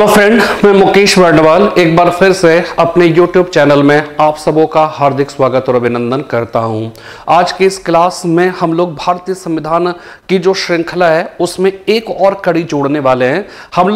Hello friend, मैं मुकेश वर्णवाल एक बार फिर से अपने यूट्यूब चैनल में आप सबों का हार्दिक स्वागत और अभिनंदन करता हूं। आज की इस क्लास में हम लोग भारतीय संविधान की जो श्रृंखला है उसमें एक और कड़ी जोड़ने वाले हैं। हम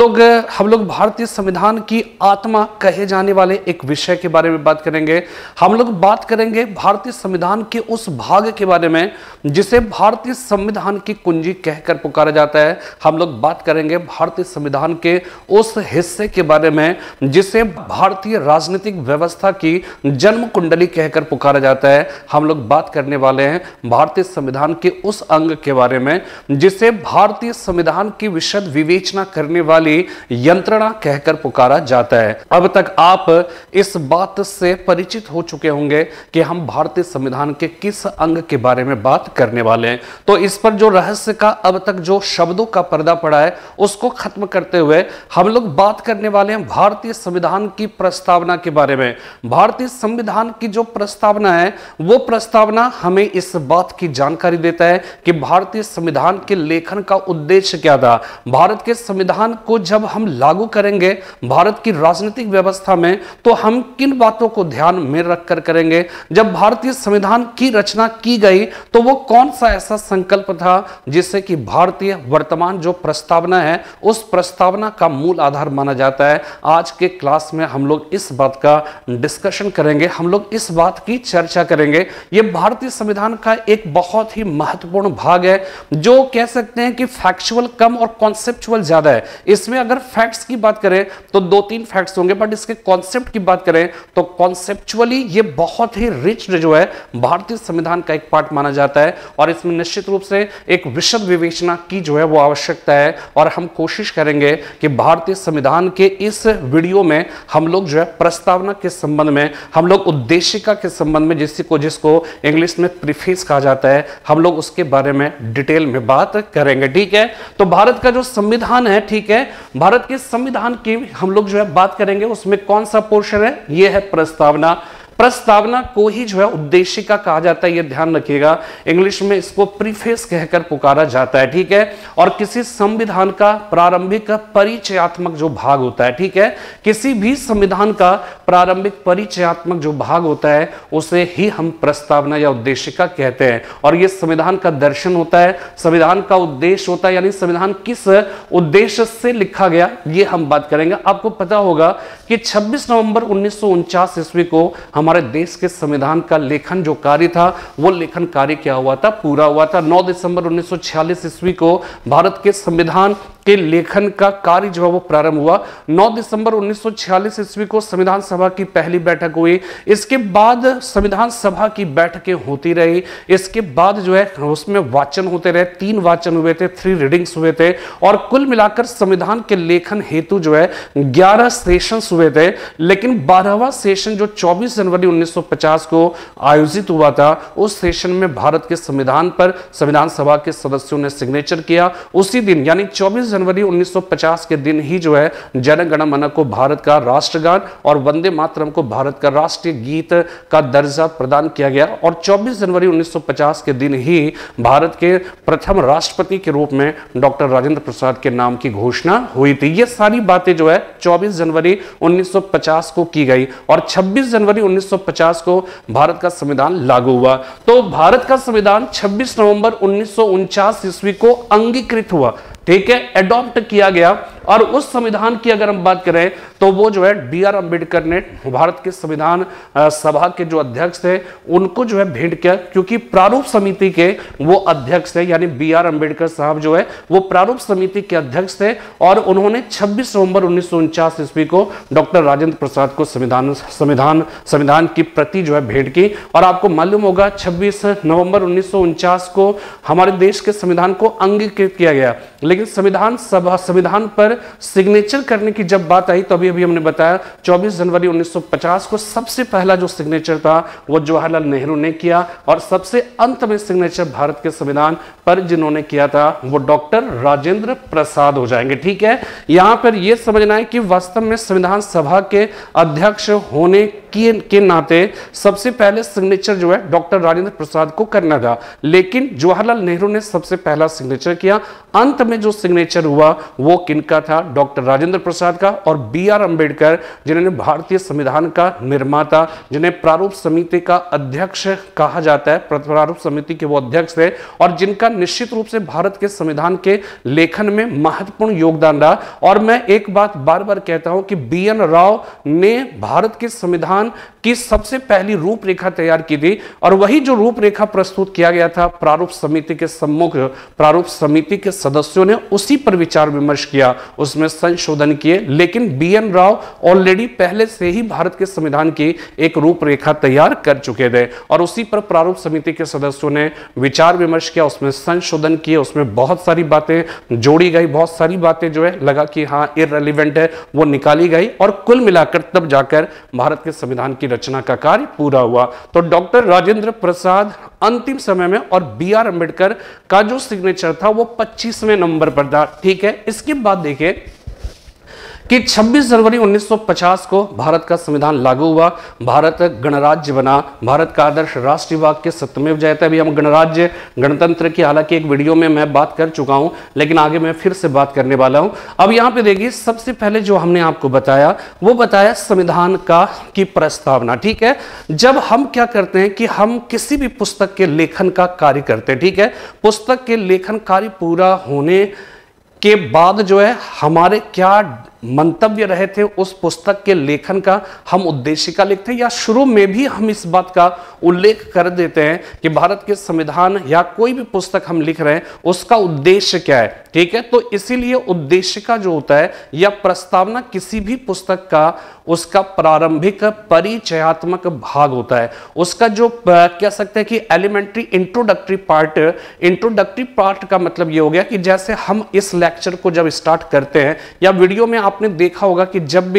लोग भारतीय संविधान की आत्मा कहे जाने वाले एक विषय के बारे में बात करेंगे। हम लोग बात करेंगे भारतीय संविधान के उस भाग के बारे में जिसे भारतीय संविधान की कुंजी कहकर पुकारा जाता है। हम लोग बात करेंगे भारतीय संविधान के उस हिस्से के बारे में जिसे भारतीय राजनीतिक व्यवस्था की जन्म कुंडली कहकर पुकारा जाता है। हम लोग बात करने वाले हैं भारतीय संविधान के उस अंग के बारे में जिसे भारतीय संविधान की विशद विवेचना करने वाली यंत्रणा कहकर पुकारा जाता है। अब तक आप इस बात से परिचित हो चुके होंगे कि हम भारतीय संविधान के किस अंग के बारे में बात करने वाले हैं। तो इस पर जो रहस्य का अब तक जो शब्दों का पर्दा पड़ा है उसको खत्म करते हुए हम लोग बात करने वाले हैं भारतीय संविधान की प्रस्तावना के बारे में। भारतीय संविधान की जो प्रस्तावना है वो प्रस्तावना हमें इस बात की जानकारी देता है कि भारतीय संविधान के लेखन का उद्देश्य क्या था। भारत के संविधान को जब हम लागू करेंगे भारत की राजनीतिक व्यवस्था में तो हम किन बातों को ध्यान में रखकर करेंगे। जब भारतीय संविधान की रचना की गई तो वो कौन सा ऐसा संकल्प था जिससे कि भारतीय वर्तमान जो प्रस्तावना है उस प्रस्तावना का मूल आधार माना जाता है। आज के क्लास में हम लोग इस बात का डिस्कशन करेंगे, हम लोग इस बात की चर्चा करेंगे। यह भारतीय संविधान का एक बहुत ही महत्वपूर्ण भाग है जो कह सकते हैं कि फैक्चुअल कम और कॉन्सेप्चुअल ज्यादा है। इसमें अगर फैक्ट्स की बात करें तो 2-3 फैक्ट्स होंगे, बट इसके कॉन्सेप्ट की बात करें तो कॉन्सेप्चुअली यह बहुत ही रिच जो है भारतीय संविधान का एक पार्ट माना जाता है और इसमें निश्चित रूप से एक विशद विवेचना की जो है वो आवश्यकता है। और हम कोशिश करेंगे कि भारतीय संविधान के इस वीडियो में हम लोग जो है प्रस्तावना के संबंध में, हम लोग उद्देशिका के संबंध में जिसको इंग्लिश में प्रीफेस कहा जाता है, हम लोग उसके बारे में डिटेल में बात करेंगे। ठीक है, तो भारत का जो संविधान है, ठीक है, भारत के संविधान की हम लोग जो है बात करेंगे। उसमें कौन सा पोर्शन है? यह है प्रस्तावना। प्रस्तावना को ही जो है उद्देशिका कहा जाता है, ये ध्यान रखिएगा। इंग्लिश में इसको प्रीफेस कहकर पुकारा जाता है। ठीक है, और किसी संविधान का प्रारंभिक परिचयात्मक जो भाग होता है, ठीक है, किसी भी संविधान का प्रारंभिक परिचयात्मक जो भाग होता है उसे ही हम प्रस्तावना या उद्देशिका कहते हैं। और ये संविधान का दर्शन होता है, संविधान का उद्देश्य होता है, यानी संविधान किस उद्देश्य से लिखा गया ये हम बात करेंगे। आपको पता होगा कि 26 नवंबर 1949 ईस्वी को हमारे देश के संविधान का लेखन जो कार्य था वो लेखन कार्य क्या हुआ था? पूरा हुआ था। 9 दिसंबर 1946 ईस्वी को भारत के संविधान के लेखन का कार्य जो है वो प्रारंभ हुआ। 9 दिसंबर 1946 ईस्वी को संविधान सभा की पहली बैठक हुई। इसके बाद संविधान सभा की बैठकें होती रही। इसके बाद जो है उसमें वाचन होते रहे, 3 वाचन हुए थे, 3 रीडिंग्स हुए थे और कुल मिलाकर संविधान के लेखन हेतु जो है 11 सेशंस हुए थे। लेकिन 12वां सेशन जो 24 जनवरी 1950 को आयोजित हुआ था उस सेशन में भारत के संविधान पर संविधान सभा के सदस्यों ने सिग्नेचर किया। उसी दिन यानी 24 जनवरी 1950 के दिन ही जो है जन गण मन को भारत का राष्ट्रगान और वंदे मातरम को भारत का राष्ट्रीय गीत का दर्जा प्रदान किया गया। और 24 जनवरी 1950 के दिन ही भारत के प्रथम राष्ट्रपति के रूप में डॉक्टर राजेंद्र प्रसाद के नाम की घोषणा हुई थी। ये सारी बातें जो है 24 जनवरी 1950 को की गई और 26 जनवरी 1950 को भारत का संविधान लागू हुआ। तो भारत का संविधान 26 नवंबर 1949 ईस्वी को अंगीकृत हुआ, ठीक है, एडॉप्ट किया गया। और उस संविधान की अगर हम बात करें तो वो जो है बीआर अंबेडकर ने भारत के संविधान सभा के जो अध्यक्ष थे उनको जो है भेंट किया, क्योंकि प्रारूप समिति के वो अध्यक्ष थे, यानी बीआर अंबेडकर साहब जो है वो प्रारूप समिति के अध्यक्ष थे। और उन्होंने 26 नवंबर 1949 ईस्वी को डॉक्टर राजेंद्र प्रसाद को संविधान की प्रति जो है भेंट की। और आपको मालूम होगा 26 नवंबर 1949 को हमारे देश के संविधान को अंगीकृत किया गया। लेकिन संविधान पर सिग्नेचर करने की जब बात आई तो अभी हमने बताया 24 जनवरी 1950 को सबसे पहला जो सिग्नेचर था वो जवाहरलाल नेहरू ने किया। और सबसे अंत में सिग्नेचर भारत के संविधान पर जिन्होंने किया था वो डॉक्टर राजेंद्र प्रसाद हो जाएंगे। ठीक है, यहां पर यह समझना है कि वास्तव में संविधान सभा के अध्यक्ष होने के नाते सबसे पहले सिग्नेचर जो है डॉक्टर राजेंद्र प्रसाद को करना था, लेकिन जवाहरलाल नेहरू ने सबसे पहला सिग्नेचर किया। अंत में जो सिग्नेचर हुआ वो किनका था डॉक्टर राजेंद्र प्रसाद का और बीआर अंबेडकर, जिन्होंने भारतीय संविधान का निर्माता, जिन्हें प्रारूप समिति का अध्यक्ष कहा जाता है, प्रारूप समिति के वो अध्यक्ष थे और जिनका निश्चित रूप से भारत के संविधान के लेखन में महत्वपूर्ण योगदान रहा। और मैं एक बात बार बार कहता हूं कि बी एन राव ने भारत के संविधान की सबसे पहली रूपरेखा तैयार की थी और वही जो रूपरेखा प्रस्तुत किया गया था प्रारूप समिति के सम्मुख, प्रारूप समिति के सदस्यों ने उसी पर विचार विमर्श किया, उसमें संशोधन किए, लेकिन बी एन राव ऑलरेडी पहले से ही भारत के संविधान की एक रूपरेखा तैयार कर चुके थे और उसी पर प्रारूप समिति के सदस्यों ने विचार विमर्श किया, उसमें संशोधन किए, उसमें बहुत सारी बातें जोड़ी गई, बहुत सारी बातें जो है लगा कि हाँ इररिलेवेंट है वो निकाली गई और कुल मिलाकर तब जाकर भारत के संविधान की रचना का कार्य पूरा हुआ। तो डॉक्टर राजेंद्र प्रसाद अंतिम समय में और बी आर अंबेडकर का जो सिग्नेचर था वो 25वें नंबर पर था, ठीक है। इसके बाद देखिए कि 26 जनवरी 1950 को भारत का संविधान लागू हुआ, भारत गणराज्य बना, भारत का आदर्श राष्ट्रीय वाक्य के सत्यमेव जयते। अभी हम गणराज्य, गणतंत्र की हालांकि एक वीडियो में मैं बात कर चुका हूं, लेकिन आगे मैं फिर से बात करने वाला हूं। अब यहां पे देखिए, सबसे पहले जो हमने आपको बताया वो बताया संविधान का की प्रस्तावना, ठीक है। जब हम क्या करते हैं कि हम किसी भी पुस्तक के लेखन का कार्य करते हैं, ठीक है, पुस्तक के लेखन कार्य पूरा होने के बाद जो है हमारे क्या मंतव्य रहे थे उस पुस्तक के लेखन का हम उद्देशिका लिखते हैं, या शुरू में भी हम इस बात का उल्लेख कर देते हैं कि भारत के संविधान या कोई भी पुस्तक हम लिख रहे हैं उसका उद्देश्य क्या है, ठीक है। तो इसीलिए उद्देशिका जो होता है या प्रस्तावना किसी भी पुस्तक का उसका प्रारंभिक परिचयात्मक भाग होता है, उसका जो कह सकते हैं कि elementary introductory part. Introductory part का मतलब ये हो गया कि जैसे हम इस लेक्चर को जब स्टार्ट करते हैं या वीडियो में आपने देखा होगा कि जब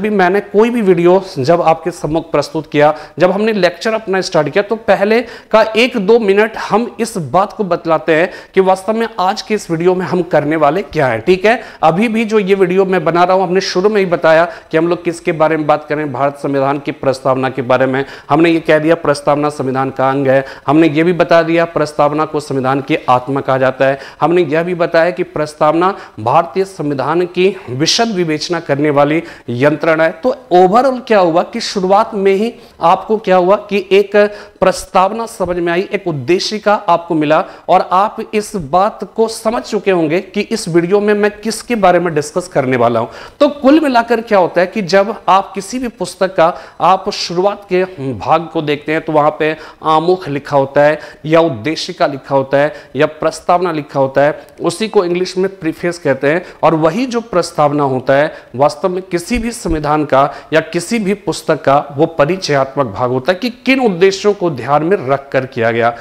भी मैंने कोई भी वीडियो जब आपके सम्मुख प्रस्तुत किया, जब हमने लेक्चर अपना स्टार्ट किया, तो पहले का 1-2 मिनट हम इस बात को बतलाते हैं कि वास्तव में आज के इस वीडियो में हम करने वाले क्या हैं, ठीक है। अभी भी जो ये वीडियो मैं बना रहा हूं, हमने शुरू में ही बताया कि हम लोग किसके बारे में बात करें, भारत संविधान की प्रस्तावना के बारे में। हमने ये कह दिया प्रस्तावना संविधान का अंग है, हमने ये भी बता दिया प्रस्तावना को संविधान की आत्मा कहा जाता है, हमने यह भी बताया कि प्रस्तावना भारतीय संविधान की विशद विवेचना करने वाली यंत्रणा है। तो ओवरऑल क्या हुआ कि शुरुआत में ही आपको क्या हुआ कि एक प्रस्तावना समझ में आई, एक उद्देशिका आपको मिला और आप इस बात को समझ चुके होंगे कि इस वीडियो में मैं किसके बारे में डिस्कस करने वाला हूं। तो कुल मिलाकर क्या होता है कि जब आप किसी भी पुस्तक का आप शुरुआत के भाग को देखते हैं तो वहां पे आमुख लिखा होता है या उद्देशिका लिखा होता है या प्रस्तावना लिखा होता है, उसी को इंग्लिश में प्रीफेस कहते हैं। और वही जो प्रस्तावना होता है वास्तव में किसी भी संविधान का या किसी भी पुस्तक का वो परिचयात्मक भाग होता है कि किन उद्देश्यों को ध्यान में रखकर किया गया।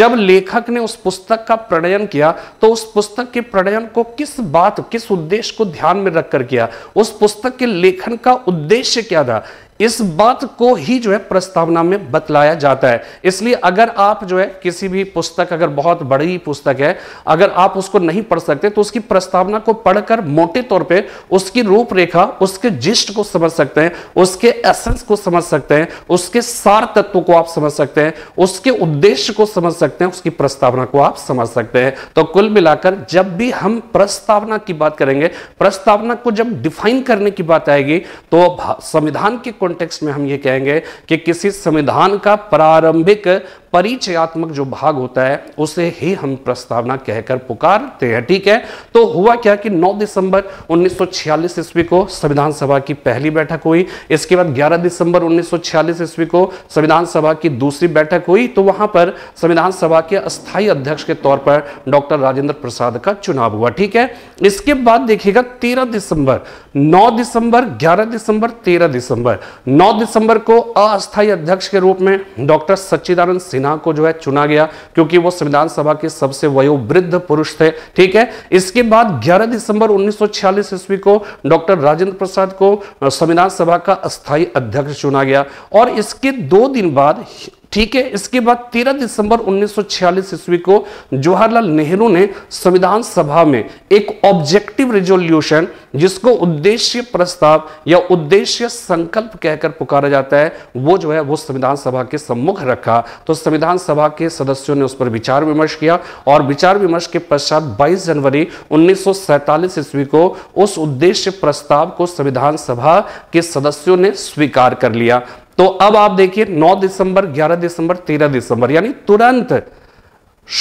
जब लेखक ने उस पुस्तक का प्रणयन किया तो उस पुस्तक के प्रणयन को किस बात, किस उद्देश्य को ध्यान में रखकर किया, उस पुस्तक के लेखन का उद्देश्य क्या था, इस बात को ही जो है प्रस्तावना में बतलाया जाता है। इसलिए अगर आप जो है किसी भी पुस्तक, अगर बहुत बड़ी पुस्तक है, अगर आप उसको नहीं पढ़ सकते तो उसकी प्रस्तावना को पढ़कर मोटे तौर पे उसकी रूपरेखा, उसके जिस्ट को समझ सकते हैं, उसके एसेंस को समझ सकते हैं, उसके सार तत्व को आप समझ सकते हैं, उसके उद्देश्य को समझ सकते हैं, उसकी प्रस्तावना को आप समझ सकते हैं। तो कुल मिलाकर जब भी हम प्रस्तावना की बात करेंगे, प्रस्तावना को जब डिफाइन करने की बात आएगी तो संविधान के कॉन्टेक्स्ट में हम ये कहेंगे कि किसी संविधान का प्रारंभिक परिचयात्मक जो भाग होता है उसे ही हम प्रस्तावना कहकर पुकारते हैं, ठीक है। तो हुआ क्या कि 9 दिसंबर 1946 ईस्वी को संविधान सभा की पहली बैठक हुई, इसके बाद 11 दिसंबर 1946 ईस्वी को संविधान सभा की दूसरी बैठक हुई। तो वहां पर संविधान सभा के अस्थायी अध्यक्ष के तौर पर डॉक्टर राजेंद्र प्रसाद का चुनाव हुआ, ठीक है। इसके बाद देखिएगा 13 दिसंबर, 9 दिसंबर, 11 दिसंबर, 13 दिसंबर। 9 दिसंबर को अस्थायी अध्यक्ष के रूप में डॉक्टर सच्चिदानंद को जो है चुना गया क्योंकि वो संविधान सभा के सबसे वयोवृद्ध पुरुष थे, ठीक है। इसके बाद 11 दिसंबर 1946 ईस्वी को डॉक्टर राजेंद्र प्रसाद को संविधान सभा का अस्थायी अध्यक्ष चुना गया और इसके 2 दिन बाद ठीक है। इसके बाद 13 दिसंबर 1946 ईस्वी को जवाहरलाल नेहरू ने संविधान सभा में एक ऑब्जेक्टिव रेजोल्यूशन, जिसको उद्देश्य प्रस्ताव या उद्देश्य संकल्प कहकर पुकारा जाता है, वो जो है वो संविधान सभा के सम्मुख रखा। तो संविधान सभा के सदस्यों ने उस पर विचार विमर्श किया और विचार विमर्श के पश्चात 22 जनवरी 1947 ईस्वी को उस उद्देश्य प्रस्ताव को संविधान सभा के सदस्यों ने स्वीकार कर लिया। तो अब आप देखिए 9 दिसंबर, 11 दिसंबर, 13 दिसंबर यानी तुरंत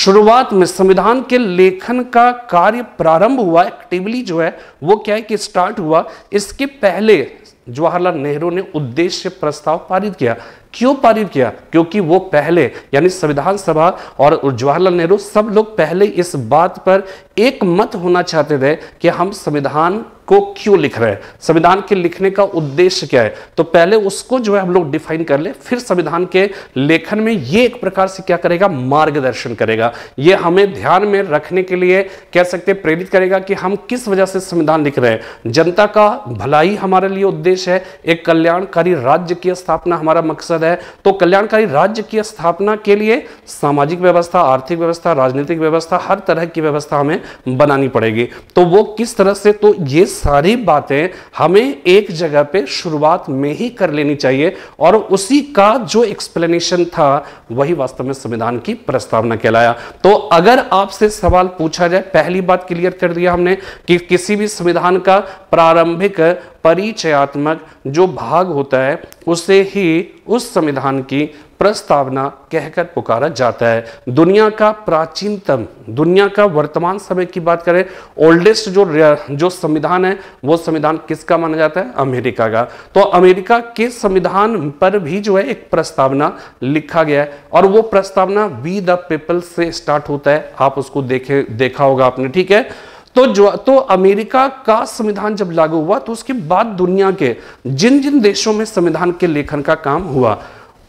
शुरुआत में संविधान के लेखन का कार्य प्रारंभ हुआ, एक्टिवली जो है वो क्या है कि स्टार्ट हुआ। इसके पहले जवाहरलाल नेहरू ने उद्देश्य प्रस्ताव पारित किया। क्यों पारित किया? क्योंकि वो पहले यानी संविधान सभा और जवाहरलाल नेहरू सब लोग पहले इस बात पर एक मत होना चाहते थे कि हम संविधान को क्यों लिख रहे हैं, संविधान के लिखने का उद्देश्य क्या है। तो पहले उसको जो है हम लोग डिफाइन कर ले, फिर संविधान के लेखन में ये एक प्रकार से क्या करेगा, मार्गदर्शन करेगा। ये हमें ध्यान में रखने के लिए कह सकते प्रेरित करेगा कि हम किस वजह से संविधान लिख रहे हैं। जनता का भलाई हमारे लिए उद्देश्य है, एक कल्याणकारी राज्य की स्थापना हमारा मकसद है। तो कल्याणकारी राज्य की स्थापना के लिए सामाजिक व्यवस्था, आर्थिक व्यवस्था, राजनीतिक व्यवस्था, हर तरह की व्यवस्था हमें बनानी पड़ेगी। तो वो किस तरह से, तो ये सारी बातें हमें एक जगह पे शुरुआत में ही कर लेनी चाहिए और उसी का जो एक्सप्लेनेशन था वही वास्तव में संविधान की प्रस्तावना कहलाया। तो अगर आपसे सवाल पूछा जाए, पहली बात क्लियर कर दिया हमने कि किसी भी संविधान का प्रारंभिक परिचयात्मक जो भाग होता है उसे ही उस संविधान की प्रस्तावना कहकर पुकारा जाता है। दुनिया का प्राचीनतम, दुनिया का वर्तमान समय की बात करें, ओल्डेस्ट जो संविधान है वो संविधान किसका माना जाता है? अमेरिका का। तो अमेरिका के संविधान पर भी जो है एक प्रस्तावना लिखा गया है और वो प्रस्तावना वी द पीपल से स्टार्ट होता है। आप उसको देखा होगा आपने, ठीक है। तो अमेरिका का संविधान जब लागू हुआ तो उसके बाद दुनिया के जिन जिन देशों में संविधान के लेखन का काम हुआ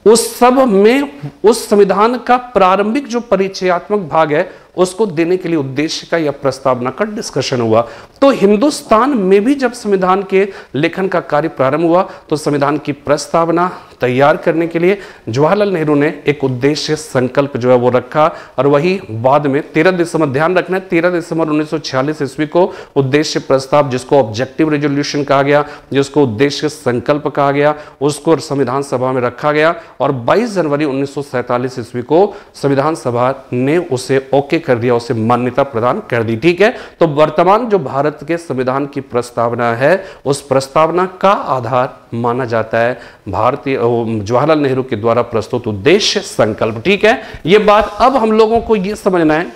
उस सब में उस संविधान का प्रारंभिक जो परिचयात्मक भाग है उसको देने के लिए उद्देश्य का या प्रस्तावना का डिस्कशन हुआ। तो हिंदुस्तान में भी जब संविधान के लेखन का कार्य प्रारंभ हुआ तो संविधान की प्रस्तावना तैयार करने के लिए जवाहरलाल नेहरू ने एक उद्देश्य संकल्प जो है वो रखा और वही बाद में 13 दिसंबर, ध्यान रखना है, 13 दिसंबर 1946 ईस्वी को उद्देश्य प्रस्ताव, जिसको ऑब्जेक्टिव रेजोल्यूशन कहा गया, जिसको उद्देश्य संकल्प कहा गया, उसको संविधान सभा में रखा गया और 22 जनवरी 1947 ईस्वी को संविधान सभा ने उसे ओके कर दिया, उसे मान्यता प्रदान कर दी, ठीक है। तो वर्तमान जो भारत के संविधान की प्रस्तावना है उस प्रस्तावना का आधार माना जाता है भारतीय जवाहरलाल नेहरू के द्वारा प्रस्तुत उद्देश्य संकल्प, ठीक है। ये बात अब हम लोगों को ये समझना है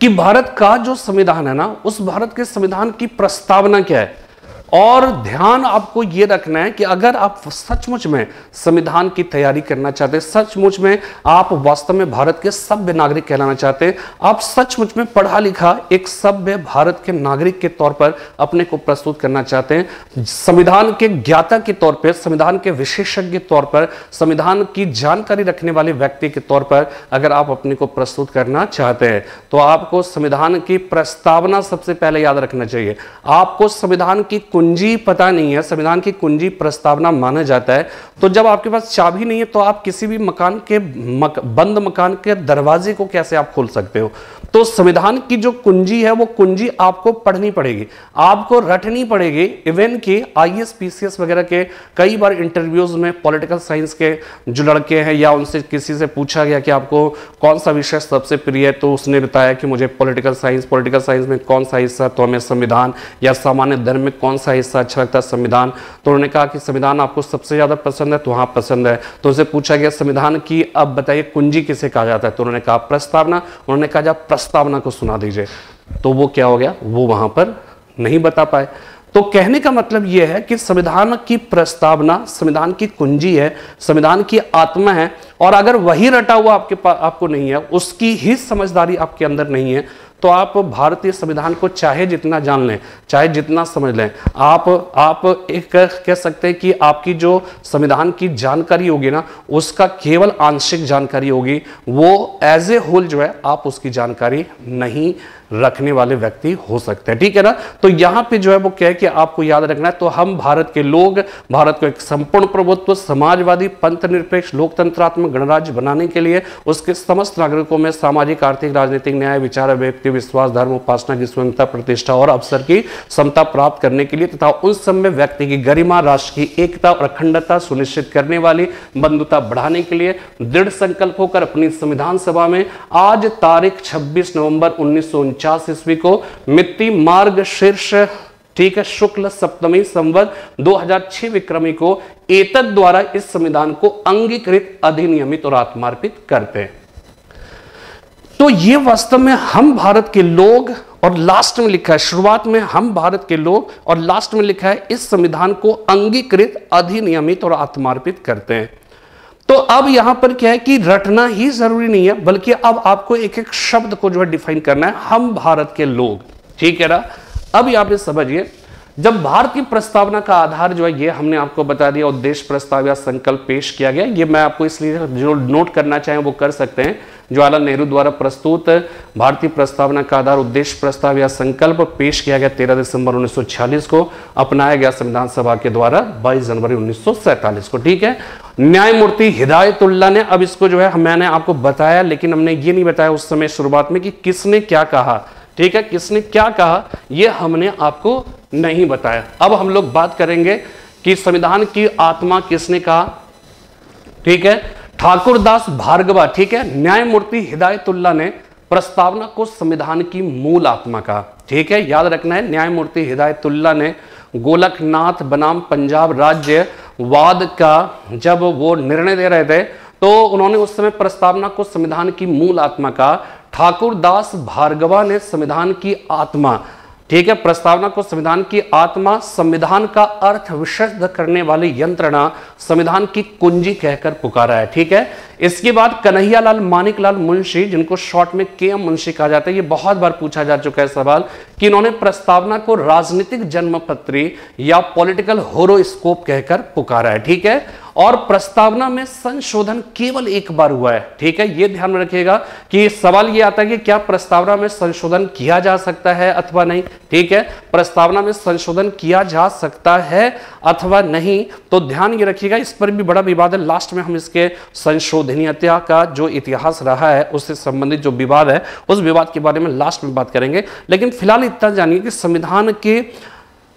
कि भारत का जो संविधान है ना, उस भारत के संविधान की प्रस्तावना क्या है। और ध्यान आपको ये रखना है कि अगर आप सचमुच में संविधान की तैयारी करना चाहते हैं, सचमुच में आप वास्तव में भारत के सभ्य नागरिक कहलाना चाहते हैं, आप सचमुच में पढ़ा लिखा एक सभ्य भारत के नागरिक के तौर पर अपने को प्रस्तुत करना चाहते हैं, संविधान के ज्ञाता के तौर पर, संविधान के विशेषज्ञ के तौर पर, संविधान की जानकारी रखने वाले व्यक्ति के तौर पर अगर आप अपने को प्रस्तुत करना चाहते हैं तो आपको संविधान की प्रस्तावना सबसे पहले याद रखना चाहिए। आपको संविधान की कुंजी पता नहीं है, संविधान की कुंजी प्रस्तावना माना जाता है। तो जब आपके पास चाबी नहीं है तो आप किसी भी मकान के बंद मकान के दरवाजे को कैसे आप खोल सकते हो। तो संविधान की जो कुंजी है वो कुंजी आपको पढ़नी पड़ेगी, आपको रटनी पड़ेगी। इवन कि आईएएस पीसीएस वगैरह के कई बार इंटरव्यूज में पॉलिटिकल साइंस के जो लड़के हैं या उनसे किसी से पूछा गया कि आपको कौन सा विषय सबसे प्रिय है तो उसने बताया कि मुझे पॉलिटिकल साइंस में कौन सा हिस्सा, तो हमें संविधान, या सामान्य धर्म में कौन सा हिस्सा अच्छा लगता है, संविधान। तो उन्होंने कहा कि संविधान आपको सबसे ज्यादा पसंद है, तो हाँ पसंद है। तो उनसे पूछा गया संविधान की अब बताइए कुंजी किसे कहा जाता है, तो उन्होंने कहा प्रस्तावना। उन्होंने कहा जब प्रस्तावना को सुना दीजिए, तो वो क्या हो गया, वो वहां पर नहीं बता पाए। तो कहने का मतलब यह है कि संविधान की प्रस्तावना संविधान की कुंजी है, संविधान की आत्मा है, और अगर वही रटा हुआ आपके पास आपको नहीं है, उसकी ही समझदारी आपके अंदर नहीं है, तो आप भारतीय संविधान को चाहे जितना जान लें, चाहे जितना समझ लें, आप एक कह सकते हैं कि आपकी जो संविधान की जानकारी होगी ना, उसका केवल आंशिक जानकारी होगी, वो एज ए होल जो है आप उसकी जानकारी नहीं रखने वाले व्यक्ति हो सकते हैं। ठीक है ना, तो यहां पे जो है वो क्या है कि आपको याद रखना है। तो हम भारत के लोग, भारत को एक संपूर्ण प्रभुत्व, समाजवादी, पंथनिरपेक्ष, लोकतंत्रात्मक गणराज्य बनाने के लिए उसके समस्त नागरिकों में सामाजिक, आर्थिक, राजनीतिक न्याय, विचार, व्यक्ति विश्वास, धर्म, उपासना की स्वतंत्रता, प्रतिष्ठा और अवसर की समता प्राप्त करने के लिए तथा उन सब में व्यक्ति की गरिमा, राष्ट्र की एकता और अखंडता सुनिश्चित करने वाली बंधुता बढ़ाने के लिए दृढ़ संकल्प होकर अपनी संविधान सभा में आज तारीख 26 नवंबर 1949 ईस्वी को मिति मार्ग शीर्ष, ठीक है, शुक्ल सप्तमी संवत 2006 विक्रमी को एतद् द्वारा इस संविधान को अंगीकृत, अधिनियमित और आत्मार्पित करते हैं। तो ये वास्तव में हम भारत के लोग, और लास्ट में लिखा है, शुरुआत में हम भारत के लोग और लास्ट में लिखा है इस संविधान को अंगीकृत, अधिनियमित और आत्मार्पित करते हैं। तो अब यहां पर क्या है कि रटना ही जरूरी नहीं है, बल्कि अब आपको एक एक शब्द को जो है डिफाइन करना है। हम भारत के लोग, ठीक है ना। अब यहां पे समझिए, जब भारत की प्रस्तावना का आधार जो है ये हमने आपको बता दिया, उद्देश्य, प्रस्ताव या संकल्प पेश किया गया। ये मैं आपको इसलिए जो नोट करना चाहें वो कर सकते हैं। जवाहरलाल नेहरू द्वारा प्रस्तुत भारतीय प्रस्तावना का आधार, उद्देश्य, प्रस्ताव या संकल्प पेश किया गया 13 दिसंबर 1946 को, अपनाया गया संविधान सभा के द्वारा 22 जनवरी 1947 को। ठीक है, न्यायमूर्ति हिदायतुल्ला ने, अब इसको जो है मैंने आपको बताया, लेकिन हमने ये नहीं बताया उस समय शुरुआत में कि किसने क्या कहा, ठीक है, किसने क्या कहा, यह हमने आपको नहीं बताया। अब हम लोग बात करेंगे कि संविधान की आत्मा किसने कहा, ठीक है, ठाकुर दास भार्गवा, ठीक है, न्यायमूर्ति हिदायतुल्ला ने प्रस्तावना को संविधान की मूल आत्मा कहा। ठीक है, याद रखना है, न्यायमूर्ति हिदायतुल्ला ने गोलकनाथ बनाम पंजाब राज्य वाद का जब वो निर्णय दे रहे थे तो उन्होंने उस समय प्रस्तावना को संविधान की मूल आत्मा कहा। ठाकुर दास भार्गवा ने संविधान की आत्मा, ठीक है, प्रस्तावना को संविधान की आत्मा, संविधान का अर्थ विशुद्ध करने वाली यंत्रणा, संविधान की कुंजी कहकर पुकारा है। ठीक है, इसके बाद कन्हैयालाल मानिकलाल मुंशी, जिनको शॉर्ट में के.एम. मुंशी कहा जाता है, ये बहुत बार पूछा जा चुका है सवाल कि इन्होंने प्रस्तावना को राजनीतिक जन्मपत्री या पॉलिटिकल होरोस्कोप कहकर पुकारा है। ठीक है, और प्रस्तावना में संशोधन केवल एक बार हुआ है। ठीक है, ये ध्यान में रखिएगा कि सवाल ये आता है कि क्या प्रस्तावना में संशोधन किया जा सकता है अथवा नहीं। ठीक है, प्रस्तावना में संशोधन किया जा सकता है अथवा नहीं, तो ध्यान ये रखिएगा, इस पर भी बड़ा विवाद है। लास्ट में हम इसके संशोधनीयता का जो इतिहास रहा है उससे संबंधित जो विवाद है उस विवाद के बारे में लास्ट में बात करेंगे, लेकिन फिलहाल इतना जानिए कि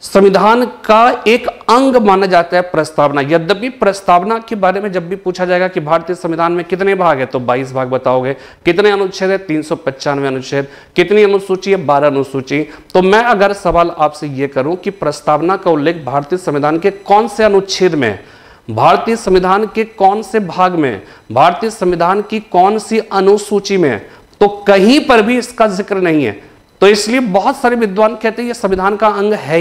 संविधान का एक अंग माना जाता है प्रस्तावना। यद्यपि प्रस्तावना के बारे में जब भी पूछा जाएगा कि भारतीय संविधान में कितने भाग है तो 22 भाग बताओगे, कितने अनुच्छेद है 395 अनुच्छेद, कितनी अनुसूची है 12 अनुसूची। तो मैं अगर सवाल आपसे ये करूं कि प्रस्तावना का उल्लेख भारतीय संविधान के कौन से अनुच्छेद में, भारतीय संविधान के कौन से भाग में, भारतीय संविधान की कौन सी अनुसूची में, तो कहीं पर भी इसका जिक्र नहीं है। तो इसलिए बहुत सारे विद्वान कहते हैं ये संविधान का अंग है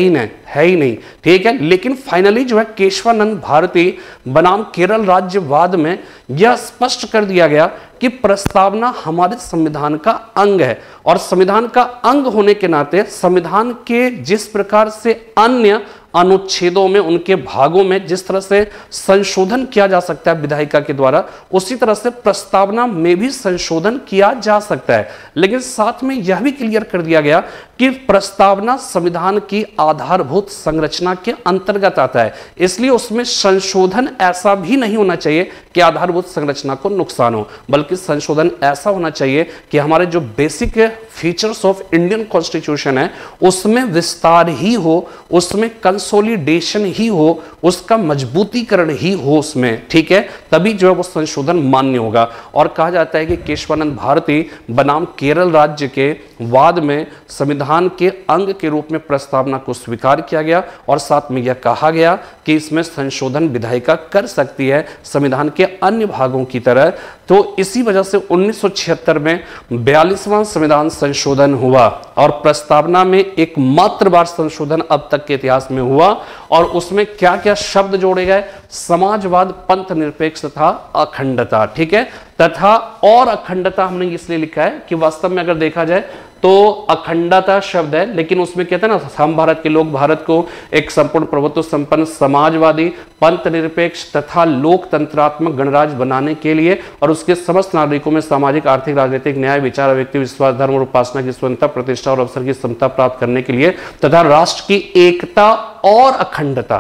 ही नहीं। ठीक है, लेकिन फाइनली जो है केशवानंद भारती बनाम केरल राज्यवाद में यह स्पष्ट कर दिया गया कि प्रस्तावना हमारे संविधान का अंग है, और संविधान का अंग होने के नाते संविधान के जिस प्रकार से अन्य अनुच्छेदों में, उनके भागों में जिस तरह से संशोधन किया जा सकता है विधायिका के द्वारा, उसी तरह से प्रस्तावना में भी संशोधन किया जा सकता है। लेकिन साथ में यह भी क्लियर कर दिया गया कि प्रस्तावना संविधान की आधारभूत संरचना के अंतर्गत आता है, इसलिए उसमें संशोधन ऐसा भी नहीं होना चाहिए कि आधारभूत संरचना को नुकसान हो, बल्कि संशोधन ऐसा होना चाहिए कि हमारे जो basic features of Indian constitution है उसमें विस्तार ही हो, उसमें कंसोलिडेशन ही हो, उसका मजबूतीकरण ही हो उसमें। ठीक है, तभी जो है वो संशोधन मान्य होगा। और कहा जाता है कि केशवानंद भारती बनाम केरल राज्य के वाद में संविधान के अंग के रूप में प्रस्तावना को स्वीकार किया गया, और साथ में यह कहा गया कि इसमें संशोधन विधायिका कर सकती है संविधान के अन्य भागों की तरह। तो इसी वजह से 1976 में 42वां संविधान संशोधन हुआ, और प्रस्तावना में एकमात्र बार संशोधन अब तक के इतिहास में हुआ, और उसमें क्या क्या शब्द जोड़े गए, समाजवाद, पंथनिरपेक्ष तथा अखंडता। ठीक है, तथा और अखंडता हमने इसलिए लिखा है कि वास्तव में अगर देखा जाए तो अखंडता शब्द है, लेकिन उसमें कहते हैं ना हम भारत के लोग भारत को एक संपूर्ण प्रभुत्व संपन्न समाजवादी पंथ निरपेक्ष तथा लोकतंत्रात्मक गणराज्य बनाने के लिए और उसके समस्त नागरिकों में सामाजिक आर्थिक राजनीतिक न्याय विचार व्यक्ति विश्वास धर्म और उपासना की स्वतंत्रता प्रतिष्ठा और अवसर की समता प्राप्त करने के लिए तथा राष्ट्र की एकता और अखंडता,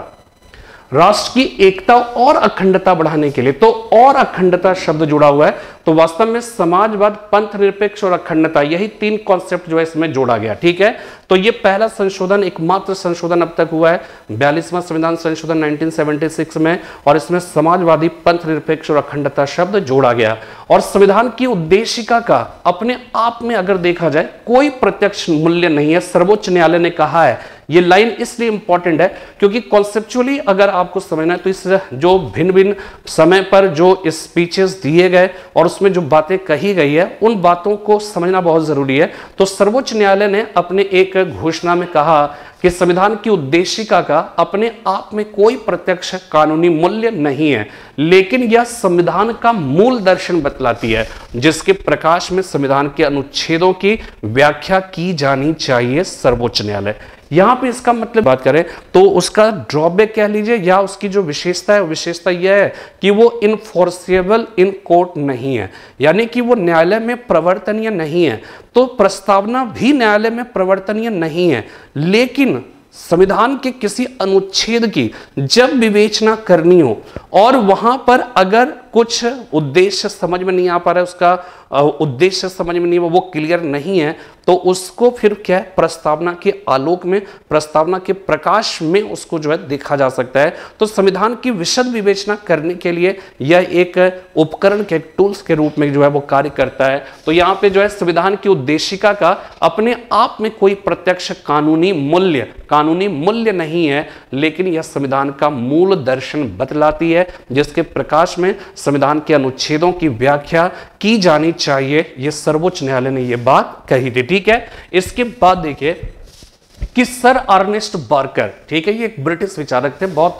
राष्ट्र की एकता और अखंडता बढ़ाने के लिए। तो और अखंडता शब्द जुड़ा हुआ है, तो वास्तव में समाजवाद पंथ निरपेक्ष और अखंडता यही तीन कॉन्सेप्ट जो है इसमें जोड़ा गया। ठीक है, तो ये पहला संशोधन, एकमात्र संशोधन अब तक हुआ है 42वां संविधान संशोधन 1976 में, और इसमें समाजवादी पंथ निरपेक्ष और अखंडता शब्द जोड़ा गया। और संविधान की उद्देशिका का अपने आप में अगर देखा जाए कोई प्रत्यक्ष मूल्य नहीं है, सर्वोच्च न्यायालय ने कहा है। ये लाइन इसलिए इंपॉर्टेंट है क्योंकि कॉन्सेप्चुअली अगर आपको समझना है तो इस जो भिन्न भिन्न समय पर जो स्पीचेस दिए गए और उसमें जो बातें कही गई है उन बातों को समझना बहुत जरूरी है। तो सर्वोच्च न्यायालय ने अपने एक घोषणा में कहा कि संविधान की उद्देशिका का अपने आप में कोई प्रत्यक्ष कानूनी मूल्य नहीं है, लेकिन यह संविधान का मूल दर्शन बतलाती है जिसके प्रकाश में संविधान के अनुच्छेदों की व्याख्या की जानी चाहिए। सर्वोच्च न्यायालय यहां पे इसका मतलब बात करें तो उसका ड्रॉबैक कह लीजिए या उसकी जो विशेषता है, विशेषता यह है कि वो इनफोर्सेबल इन कोर्ट नहीं है, यानी कि वो न्यायालय में प्रवर्तनीय नहीं है। तो प्रस्तावना भी न्यायालय में प्रवर्तनीय नहीं है, लेकिन संविधान के किसी अनुच्छेद की जब विवेचना करनी हो और वहां पर अगर कुछ उद्देश्य समझ में नहीं आ पा रहा है, उसका उद्देश्य समझ में नहीं, वो क्लियर नहीं है, तो उसको फिर क्या है प्रस्तावना के आलोक में, प्रस्तावना के प्रकाश में उसको जो है देखा जा सकता है। तो संविधान की विशद विवेचना करने के लिए यह एक उपकरण के टूल्स के रूप में जो है वो कार्य करता है। तो यहाँ पे जो है संविधान की उद्देशिका का अपने आप में कोई प्रत्यक्ष कानूनी मूल्य नहीं है, लेकिन यह संविधान का मूल दर्शन बतलाती है जिसके प्रकाश में संविधान के अनुच्छेदों की व्याख्या की जानी चाहिए। यह सर्वोच्च न्यायालय ने यह बात कही थी। ठीक है, इसके बाद देखिए कि सर अर्नेस्ट बार्कर, ठीक है, ये एक ब्रिटिश विचारक थे। बहुत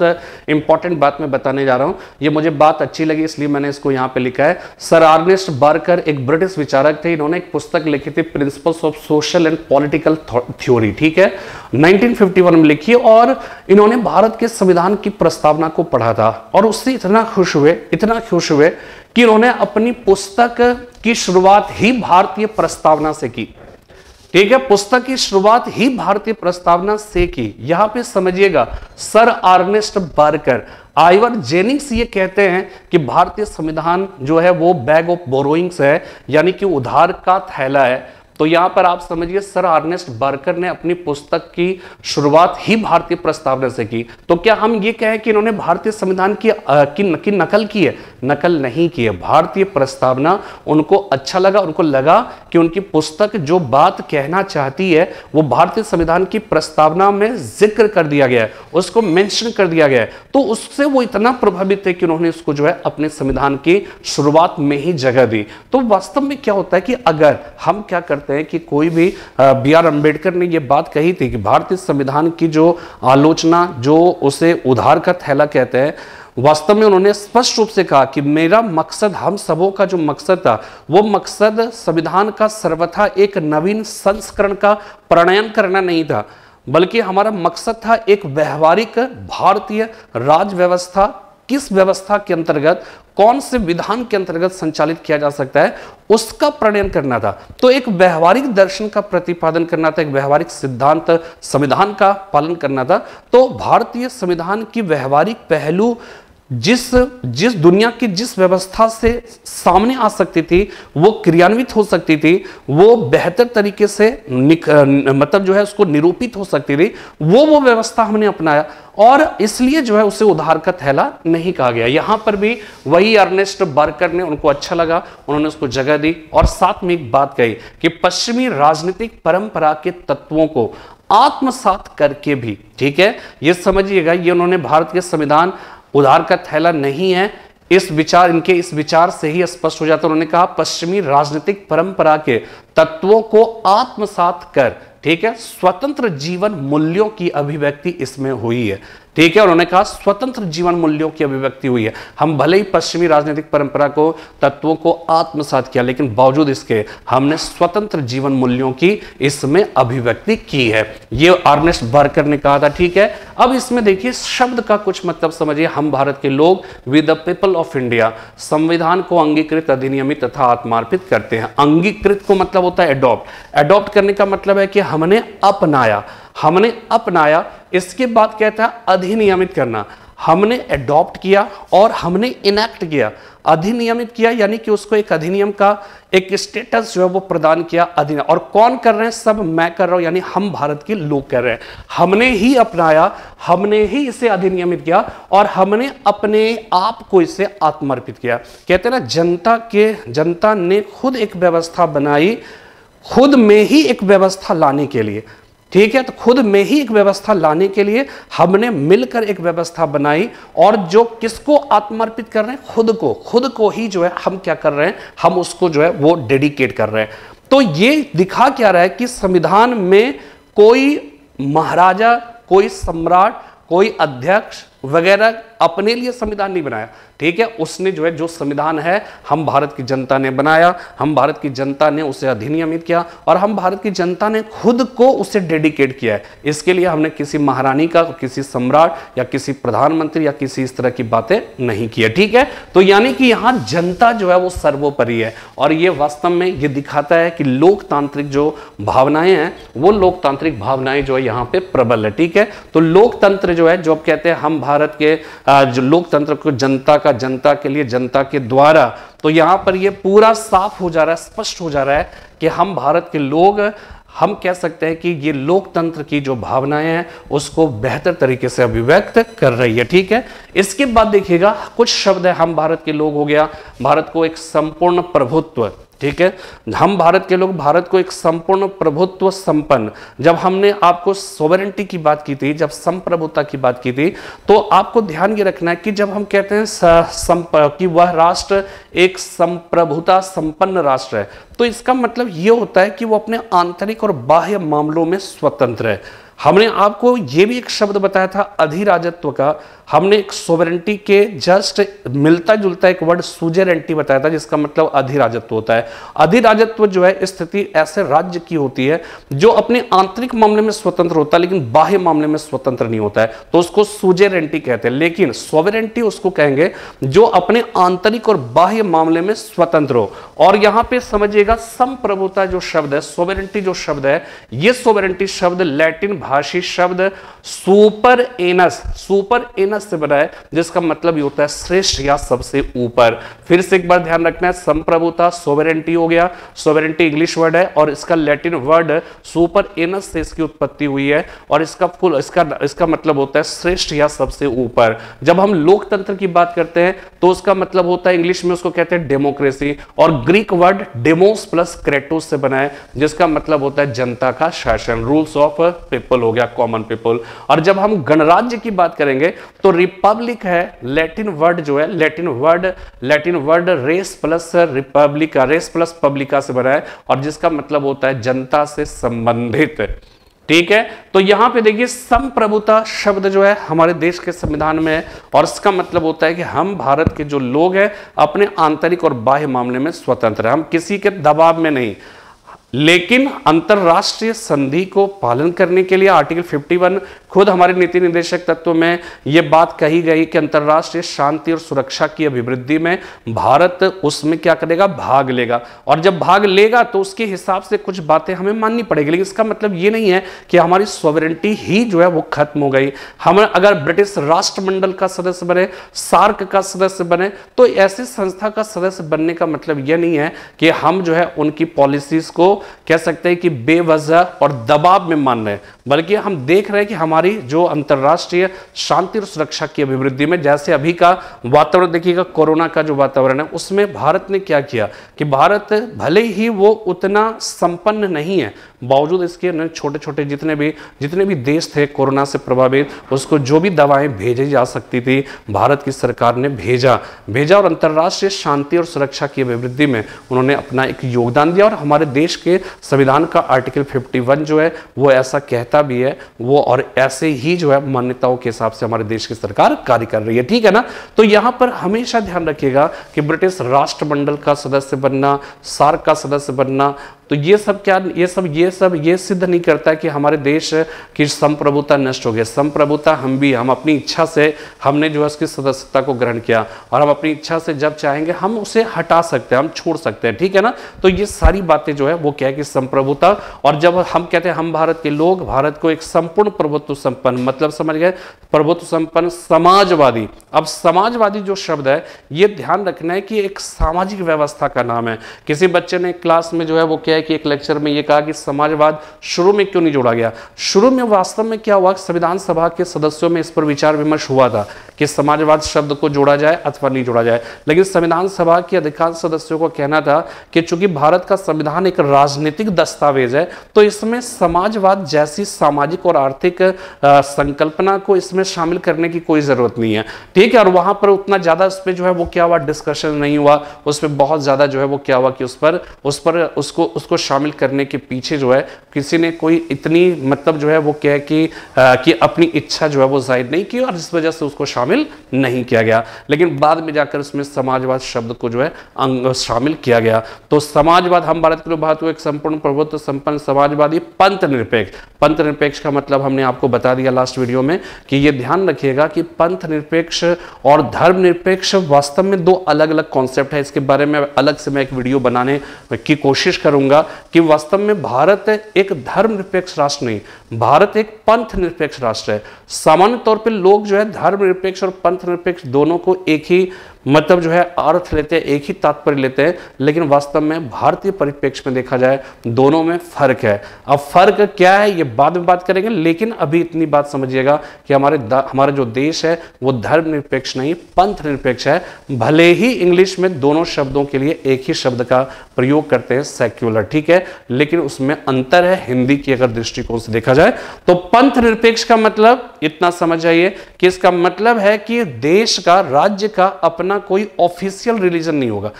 इंपॉर्टेंट बात मैं बताने जा रहा हूं, ये मुझे बात अच्छी लगी इसलिए मैंने इसको यहां पे लिखा है। सर अर्नेस्ट बार्कर एक ब्रिटिश विचारक थे। इन्होंने एक पुस्तक लिखी थी principles of social and political theory, ठीक है, 1951 में लिखी, और इन्होंने भारत के संविधान की प्रस्तावना को पढ़ा था और उससे इतना खुश हुए कि इन्होंने अपनी पुस्तक की शुरुआत ही भारतीय प्रस्तावना से की। ठीक है, पुस्तक की शुरुआत ही भारतीय प्रस्तावना से की। यहां पे समझिएगा sir Ernest Barker, Ivor Jennings ये कहते हैं कि भारतीय संविधान जो है वो बैग ऑफ बोरोइंग्स है, यानी कि उधार का थैला है। तो यहां पर आप समझिए सर अर्नेस्ट बार्कर ने अपनी पुस्तक की शुरुआत ही भारतीय प्रस्तावना से की। तो क्या हम ये कहें कि इन्होंने भारतीय संविधान की नकल की है? नकल नहीं की है, भारतीय प्रस्तावना उनको अच्छा लगा, उनको लगा कि उनकी पुस्तक जो बात कहना चाहती है वो भारतीय संविधान की प्रस्तावना में जिक्र कर दिया गया है, उसको मेंशन कर दिया गया है। तो उससे वो इतना प्रभावित थे कि उन्होंने उसको जो है अपने संविधान की शुरुआत में ही जगह दी। तो वास्तव में क्या होता है कि अगर हम क्या कि कोई भी बीआर अंबेडकर ने यह बात कही थी कि भारतीय संविधान की जो आलोचना, जो उसे उधार का थैला कहते हैं, वास्तव में उन्होंने स्पष्ट रूप से कहा कि मेरा मकसद, हम सबों का जो मकसद था वो मकसद संविधान का सर्वथा एक नवीन संस्करण का प्रणयन करना नहीं था, बल्कि हमारा मकसद था एक व्यवहारिक भारतीय राज्य व्यवस्था, किस व्यवस्था के अंतर्गत कौन से विधान के अंतर्गत संचालित किया जा सकता है उसका प्रणयन करना था। तो एक व्यवहारिक दर्शन का प्रतिपादन करना था, एक व्यवहारिक सिद्धांत संविधान का पालन करना था। तो भारतीय संविधान की व्यवहारिक पहलू जिस दुनिया की जिस व्यवस्था से सामने आ सकती थी, वो क्रियान्वित हो सकती थी, वो बेहतर तरीके से मतलब जो है उसको निरूपित हो सकती थी, वो व्यवस्था हमने अपनाया और इसलिए जो है उसे उधार का थैला नहीं कहा गया। यहाँ पर भी वही अर्नेस्ट बार्कर ने, उनको अच्छा लगा, उन्होंने उसको जगह दी। और साथ में एक बात कही कि पश्चिमी राजनीतिक परंपरा के तत्वों को आत्मसात करके भी, ठीक है, ये समझिएगा, ये उन्होंने भारत के संविधान उधार का थैला नहीं है, इनके इस विचार से ही स्पष्ट हो जाता है। उन्होंने कहा पश्चिमी राजनीतिक परंपरा के तत्वों को आत्मसात कर, ठीक है, स्वतंत्र जीवन मूल्यों की अभिव्यक्ति इसमें हुई है। ठीक है, उन्होंने कहा स्वतंत्र जीवन मूल्यों की अभिव्यक्ति हुई है। हम भले ही पश्चिमी राजनीतिक परंपरा को, तत्वों को आत्मसात किया, लेकिन बावजूद इसके हमने स्वतंत्र जीवन मूल्यों की इसमें अभिव्यक्ति की है, ये अर्नेस्ट बार्कर ने कहा था। ठीक है, अब इसमें देखिए शब्द का कुछ मतलब समझिए। हम भारत के लोग with the people of India संविधान को अंगीकृत, अधिनियमित तथा आत्मार्पित करते हैं। अंगीकृत को मतलब होता है एडॉप्ट, एडॉप्ट करने का मतलब है कि हमने अपनाया, हमने अपनाया। इसके बाद कहता है अधिनियमित करना, हमने एडॉप्ट किया और हमने इनैक्ट किया। अधिनियमित किया यानी कि उसको एक अधिनियम का एक स्टेटस जो है वो प्रदान किया, अधिनियम। और कौन कर रहे हैं? सब मैं कर रहा हूं, यानी हम भारत के लोग कर रहे हैं। हमने ही अपनाया, हमने ही इसे अधिनियमित किया और हमने अपने आप को इसे आत्मर्पित किया। कहते हैं ना, जनता ने खुद एक व्यवस्था बनाई, खुद में ही एक व्यवस्था लाने के लिए। ठीक है, तो खुद में ही एक व्यवस्था लाने के लिए हमने मिलकर एक व्यवस्था बनाई। और जो किसको आत्मर्पित कर रहे हैं? खुद को ही जो है हम क्या कर रहे हैं, हम उसको जो है वो डेडिकेट कर रहे हैं। तो ये दिखा क्या रहा है कि संविधान में कोई महाराजा, कोई सम्राट, कोई अध्यक्ष वगैरह अपने लिए संविधान नहीं बनाया। ठीक है, उसने जो है, जो संविधान है हम भारत की जनता ने बनाया, हम भारत की जनता ने उसे अधिनियमित किया और हम भारत की जनता ने खुद को उसे डेडिकेट किया है। इसके लिए हमने किसी महारानी का, किसी सम्राट या किसी प्रधानमंत्री या किसी इस तरह की बातें नहीं की है। ठीक है, तो यानी कि यहाँ जनता जो है वो सर्वोपरि है। और ये वास्तव में ये दिखाता है कि लोकतांत्रिक जो भावनाएं हैं वो लोकतांत्रिक भावनाएं जो है यहाँ पे प्रबल है। ठीक है, तो लोकतंत्र जो है, जो आप कहते हैं हम भारत के जो लोकतंत्र को जनता का, जनता के लिए, जनता के द्वारा, तो यहां पर ये पूरा साफ हो जा रहा है, स्पष्ट हो जा रहा है कि हम भारत के लोग, हम कह सकते हैं कि ये लोकतंत्र की जो भावनाएं हैं उसको बेहतर तरीके से अभिव्यक्त कर रही है। ठीक है, इसके बाद देखिएगा कुछ शब्द है, हम भारत के लोग हो गया, भारत को एक संपूर्ण प्रभुत्व। ठीक है, हम भारत के लोग, भारत को एक संपूर्ण प्रभुत्व संपन्न। जब हमने आपको सोवरेंटी की बात की थी, जब संप्रभुता की बात की थी, तो आपको ध्यान ये रखना है कि जब हम कहते हैं कि वह राष्ट्र एक संप्रभुता संपन्न राष्ट्र है, तो इसका मतलब ये होता है कि वो अपने आंतरिक और बाह्य मामलों में स्वतंत्र है। हमने आपको ये भी एक शब्द बताया था अधिराजत्व का, हमने एक सोवरेंटी के जस्ट मिलता जुलता एक वर्ड सुजेरेंटी बताया था, जिसका मतलब अधिराजत्व होता है। अधिराजत्व जो है स्थिति ऐसे राज्य की होती है जो अपने आंतरिक मामले में स्वतंत्र होता है लेकिन बाह्य मामले में स्वतंत्र नहीं होता है, तो उसको सुजेरेंटी कहते हैं। लेकिन सोवरेंटी उसको कहेंगे जो अपने आंतरिक और बाह्य मामले में स्वतंत्र हो। और यहाँ पे समझिएगा संप्रभुता जो शब्द है, सोवरेंटी जो शब्द है, ये सोवरेंटी शब्द लैटिन भाषी शब्द सुपर एनस से बना है, जिसका मतलब ये होता है श्रेष्ठ या सबसे ऊपर। फिर से एक बार ध्यान रखना है, संप्रभुता सोवरेंटी हो गया, सोवरेंटी इंग्लिश वर्ड है और इसका लैटिन वर्ड सुपर एनस से इसकी उत्पत्ति हुई है और इसका फुल इसका मतलब होता है श्रेष्ठ या सबसे ऊपर। जब हम लोकतंत्र की बात करते हैं तो उसका मतलब होता है, इंग्लिश में उसको कहते हैं डेमोक्रेसी, और Greek word demos plus kratos से बना है, जिसका मतलब होता है जनता का शासन, रूल्स ऑफ पीपल हो गया, कॉमन पीपल। और जब हम गणराज्य की बात करेंगे तो रिपब्लिक है, लैटिन वर्ड जो है, Latin word res plus republica, res plus publica से बना है, और जिसका मतलब होता है जनता से संबंधित। ठीक है, तो यहां पे देखिए संप्रभुता शब्द जो है हमारे देश के संविधान में है और इसका मतलब होता है कि हम भारत के जो लोग हैं अपने आंतरिक और बाह्य मामले में स्वतंत्र है, हम किसी के दबाव में नहीं। लेकिन अंतरराष्ट्रीय संधि को पालन करने के लिए आर्टिकल 51, खुद हमारे नीति निर्देशक तत्व में ये बात कही गई कि अंतरराष्ट्रीय शांति और सुरक्षा की अभिवृद्धि में भारत उसमें क्या करेगा, भाग लेगा। और जब भाग लेगा तो उसके हिसाब से कुछ बातें हमें माननी पड़ेगी, लेकिन इसका मतलब ये नहीं है कि हमारी सॉवरेनिटी ही जो है वो खत्म हो गई। हम अगर ब्रिटिश राष्ट्रमंडल का सदस्य बने, सार्क का सदस्य बने, तो ऐसी संस्था का सदस्य बनने का मतलब यह नहीं है कि हम जो है उनकी पॉलिसीज को कह सकते हैं कि बेवजह और दबाव में मान रहे हैं, बल्कि हम देख रहे हैं कि हमारी जो अंतरराष्ट्रीय शांति और सुरक्षा की अभिवृद्धि में, जैसे अभी का वातावरण देखिएगा, कोरोना का जो वातावरण है, उसमें भारत ने क्या किया कि भारत भले ही वो उतना संपन्न नहीं है, बावजूद इसके उन्होंने छोटे छोटे जितने भी देश थे कोरोना से प्रभावित, उसको जो भी दवाएं भेजी जा सकती थी भारत की सरकार ने भेजा और अंतर्राष्ट्रीय शांति और सुरक्षा की अभिवृद्धि में उन्होंने अपना एक योगदान दिया। और हमारे देश के संविधान का आर्टिकल 51 जो है वो ऐसा कहता भी है वो, और ऐसे ही जो है मान्यताओं के हिसाब से हमारे देश की सरकार कार्य कर रही है, ठीक है ना। तो यहां पर हमेशा ध्यान रखिएगा कि ब्रिटिश राष्ट्रमंडल का सदस्य बनना, सार्क का सदस्य बनना, तो ये सब सिद्ध नहीं करता है कि हमारे देश की संप्रभुता नष्ट हो गई। संप्रभुता हम अपनी इच्छा से हमने जो है उसकी सदस्यता को ग्रहण किया और हम अपनी इच्छा से जब चाहेंगे हम उसे हटा सकते हैं, हम छोड़ सकते हैं, ठीक है ना। तो ये सारी बातें जो है वो क्या है कि संप्रभुता। और जब हम कहते हैं हम भारत के लोग भारत को एक संपूर्ण प्रभुत्व संपन्न, मतलब समझ गए प्रभुत्व संपन्न समाजवादी। अब समाजवादी जो शब्द है ये ध्यान रखना है कि एक सामाजिक व्यवस्था का नाम है। किसी बच्चे ने क्लास में जो है वो कि एक लेक्चर में ये कहा कि समाजवाद शुरू में क्यों नहीं जोड़ा गया। शुरू में वास्तव में क्या हुआ, संविधान सभा के सदस्यों में इस पर विचार विमर्श हुआ था कि समाजवाद शब्द को जोड़ा जाए अथवा नहीं जोड़ा जाए, लेकिन संविधान सभा के अधिकांश सदस्यों को कहना था कि चूंकि भारत का संविधान एक राजनीतिक दस्तावेज है तो इसमें समाजवाद जैसी सामाजिक और आर्थिक संकल्पना को इसमें शामिल करने की कोई जरूरत नहीं है, ठीक है। और वहां पर उतना ज्यादा उस पर जो है वो क्या हुआ, डिस्कशन नहीं हुआ, उस पर बहुत ज्यादा जो है वो क्या हुआ कि उसको शामिल करने के पीछे जो है किसी ने कोई इतनी मतलब जो है वो क्या है कि अपनी इच्छा जो है वो जाहिर नहीं की और इस वजह से उसको शामिल नहीं किया गया, लेकिन बाद में जाकर उसमें समाजवाद शब्द को जो है शामिल किया गया। तो समाजवाद हम भारत के लोग भारत को एक संपूर्ण प्रभुत्व संपन्न समाजवादी पंथ निरपेक्ष का मतलब हमने आपको बता दिया लास्ट वीडियो में कि ये ध्यान रखिएगा कि पंथ निरपेक्ष और धर्म निरपेक्ष वास्तव में दो अलग अलग कॉन्सेप्ट है। इसके बारे में अलग से मैं एक वीडियो बनाने की कोशिश करूंगा कि वास्तव में भारत एक धर्मनिरपेक्ष राष्ट्र नहीं, भारत एक पंथ निरपेक्ष राष्ट्र है। सामान्य तौर पे लोग जो है धर्मनिरपेक्ष और पंथ निरपेक्ष दोनों को एक ही मतलब जो है अर्थ लेते हैं, एक ही तात्पर्य लेते हैं, लेकिन वास्तव में भारतीय परिप्रेक्ष्य में देखा जाए दोनों में फर्क है। अब फर्क क्या है ये बाद में बात करेंगे, लेकिन अभी इतनी बात समझिएगा कि हमारा जो देश है वो धर्म निरपेक्ष नहीं पंथ निरपेक्ष है, भले ही इंग्लिश में दोनों शब्दों के लिए एक ही शब्द का प्रयोग करते हैं सेक्युलर, ठीक है, लेकिन उसमें अंतर है हिंदी की अगर दृष्टिकोण से देखा जाए तो। पंथ निरपेक्ष का मतलब इतना समझ आइए कि इसका मतलब है कि देश का राज्य का अपना कोई ऑफिशियल रिलीजन नहीं होगा,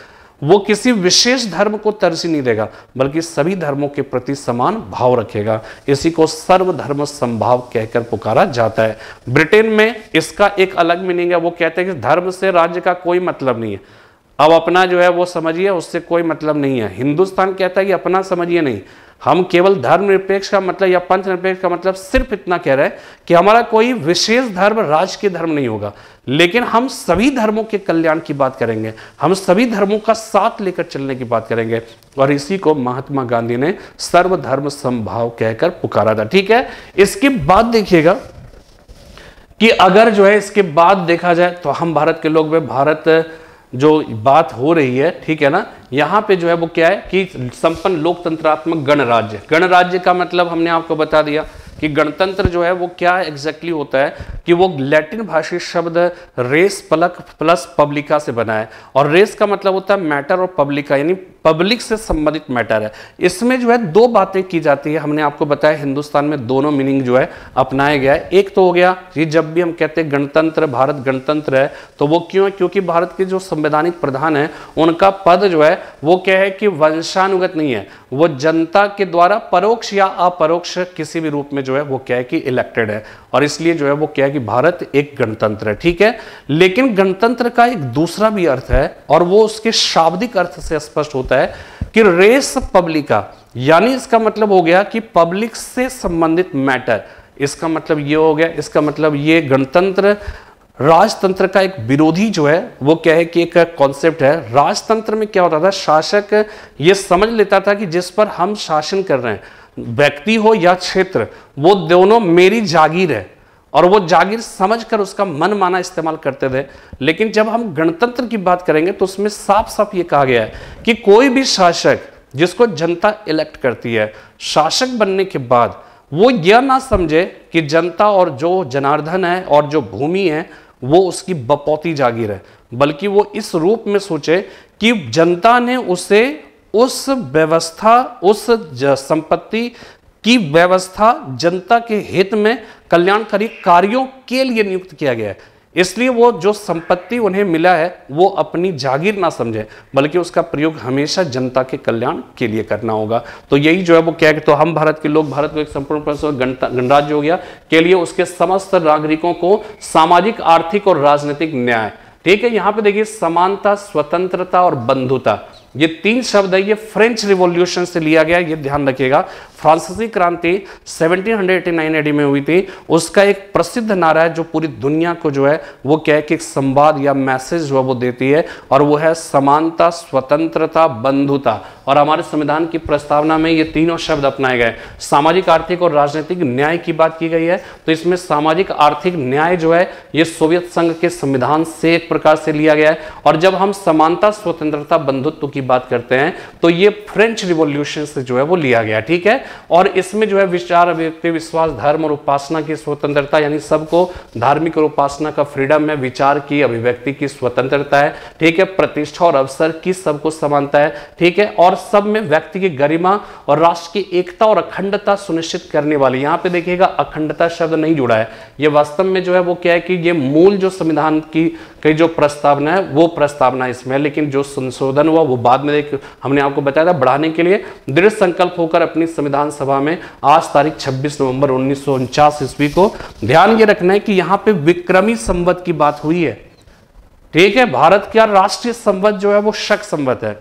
वो किसी विशेष धर्म को तरजीह नहीं देगा बल्कि सभी धर्मों के प्रति समान भाव रखेगा। इसी को सर्वधर्म समभाव कहकर पुकारा जाता है। ब्रिटेन में इसका एक अलग मीनिंग है, वो कहते हैं कि धर्म से राज्य का कोई मतलब नहीं है, अब अपना जो है वो समझिए उससे कोई मतलब नहीं है। हिंदुस्तान कहता है कि अपना समझिए नहीं, हम केवल धर्म निरपेक्ष का मतलब या पंथ निरपेक्ष का मतलब सिर्फ इतना कह रहे हैं कि हमारा कोई विशेष धर्म राजकीय धर्म नहीं होगा, लेकिन हम सभी धर्मों के कल्याण की बात करेंगे, हम सभी धर्मों का साथ लेकर चलने की बात करेंगे। और इसी को महात्मा गांधी ने सर्वधर्म समभाव कहकर पुकारा था, ठीक है। इसके बाद देखिएगा कि अगर जो है इसके बाद देखा जाए तो हम भारत के लोग में भारत जो बात हो रही है, ठीक है ना, यहाँ पे जो है वो क्या है कि संपन्न लोकतंत्रात्मक गणराज्य। गणराज्य का मतलब हमने आपको बता दिया कि गणतंत्र जो है वो क्या एग्जैक्टली होता है कि वो लैटिन भाषी शब्द रेस प्लस पब्लिका से बना है, और रेस का मतलब होता है मैटर और पब्लिका यानी पब्लिक से संबंधित मैटर है। इसमें जो है दो बातें की जाती है, हमने आपको बताया हिंदुस्तान में दोनों मीनिंग जो है अपनाया गया है। एक तो हो गया कि जब भी हम कहते हैं गणतंत्र, भारत गणतंत्र है, तो वो क्यों है, क्योंकि भारत के जो संवैधानिक प्रधान है उनका पद जो है वो क्या है कि वंशानुगत नहीं है, वो जनता के द्वारा परोक्ष या अपरोक्ष किसी भी रूप में जो है वो क्या है कि इलेक्टेड है, और इसलिए जो है वो क्या है कि भारत एक गणतंत्र है, ठीक है। लेकिन गणतंत्र का एक दूसरा भी अर्थ है और वो उसके शाब्दिक अर्थ से स्पष्ट होता है कि रेस पब्लिका, यानी इसका मतलब हो गया कि पब्लिक से संबंधित मैटर। इसका मतलब ये हो गया, इसका मतलब ये गणतंत्र राजतंत्र का एक विरोधी जो है वो क्या है कि एक कॉन्सेप्ट है। राजतंत्र में क्या होता था, शासक ये समझ लेता था कि जिस पर हम शासन कर रहे हैं, व्यक्ति हो या क्षेत्र, वो दोनों मेरी जागीर है, और वो जागीर समझकर उसका मनमाना इस्तेमाल करते थे। लेकिन जब हम गणतंत्र की बात करेंगे तो उसमें साफ साफ ये कहा गया है कि कोई भी शासक जिसको जनता इलेक्ट करती है, शासक बनने के बाद वो यह ना समझे कि जनता और जो जनार्दन है और जो भूमि है वो उसकी बपौती जागीर है, बल्कि वो इस रूप में सोचे कि जनता ने उसे उस व्यवस्था, उस संपत्ति की व्यवस्था जनता के हित में कल्याणकारी कार्यों के लिए नियुक्त किया गया है, इसलिए वो जो संपत्ति उन्हें मिला है वो अपनी जागीर ना समझें, बल्कि उसका प्रयोग हमेशा जनता के कल्याण के लिए करना होगा। तो यही जो है वो क्या है, तो हम भारत के लोग भारत को एक संपूर्ण गणराज्य हो गया के लिए उसके समस्त नागरिकों को सामाजिक, आर्थिक और राजनीतिक न्याय, ठीक है। यहाँ पे देखिए समानता, स्वतंत्रता और बंधुता, ये तीन शब्द है, ये फ्रेंच रिवॉल्यूशन से लिया गया, ये ध्यान रखिएगा। फ्रांसीसी क्रांति 1789 AD में हुई थी, उसका एक प्रसिद्ध नारा है जो पूरी दुनिया को जो है वो क्या है कि एक संवाद या मैसेज जो है वो देती है, और वो है समानता, स्वतंत्रता, बंधुता। और हमारे संविधान की प्रस्तावना में ये तीनों शब्द अपनाए गए। सामाजिक, आर्थिक और राजनीतिक न्याय की बात की गई है, तो इसमें सामाजिक आर्थिक न्याय जो है ये सोवियत संघ के संविधान से एक प्रकार से लिया गया है। और जब हम समानता, स्वतंत्रता, बंधुत्व की बात करते हैं तो ये फ्रेंच रिवॉल्यूशन से जो है वो लिया गया, ठीक है। और इसमें जो है विचार, अभिव्यक्ति, विश्वास, धर्म और उपासना की स्वतंत्रता, यानी सबको धार्मिक और उपासना का फ्रीडम है, विचार की, अभिव्यक्ति की स्वतंत्रता है, ठीक है। प्रतिष्ठा और अवसर की सबको समानता है, ठीक है। और सब में व्यक्ति की गरिमा और राष्ट्र की एकता और अखंडता सुनिश्चित करने वाली, यहां पे देखिएगा अखंडता शब्द नहीं जुड़ा है, यह वास्तव में जो है वो क्या है कि ये मूल जो संविधान की जो प्रस्तावना है वो प्रस्तावना इसमें, लेकिन जो संशोधन हुआ वो बाद में हमने आपको बताया था बढ़ाने के लिए दृढ़ संकल्प होकर अपनी संविधान सभा में आज तारीख 26 नवंबर 1949 ईस्वी को, ध्यान ये रखना है कि यहाँ पे विक्रमी संवत की बात हुई है, ठीक है। भारत का राष्ट्रीय संवत जो है वो शक संवत है,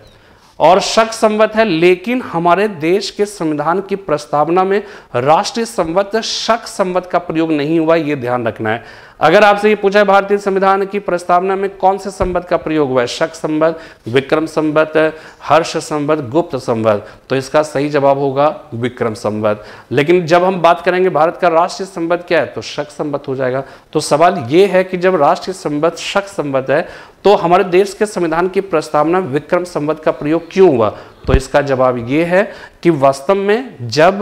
और शक संवत है, लेकिन हमारे देश के संविधान की प्रस्तावना में राष्ट्रीय संवत शक संवत का प्रयोग नहीं हुआ, ये ध्यान रखना है। अगर आपसे ये पूछा है भारतीय संविधान की प्रस्तावना में कौन से संवत का प्रयोग हुआ है, शक संवत, विक्रम संवत, हर्ष संवत, गुप्त संवत, तो इसका सही जवाब होगा विक्रम संवत। लेकिन जब हम बात करेंगे भारत का राष्ट्रीय संवत क्या है, तो शक संवत हो जाएगा। तो सवाल ये है कि जब राष्ट्रीय संवत शक संवत है तो हमारे देश के संविधान की प्रस्तावना विक्रम संवत का प्रयोग क्यों हुआ, तो इसका जवाब ये है कि वास्तव में जब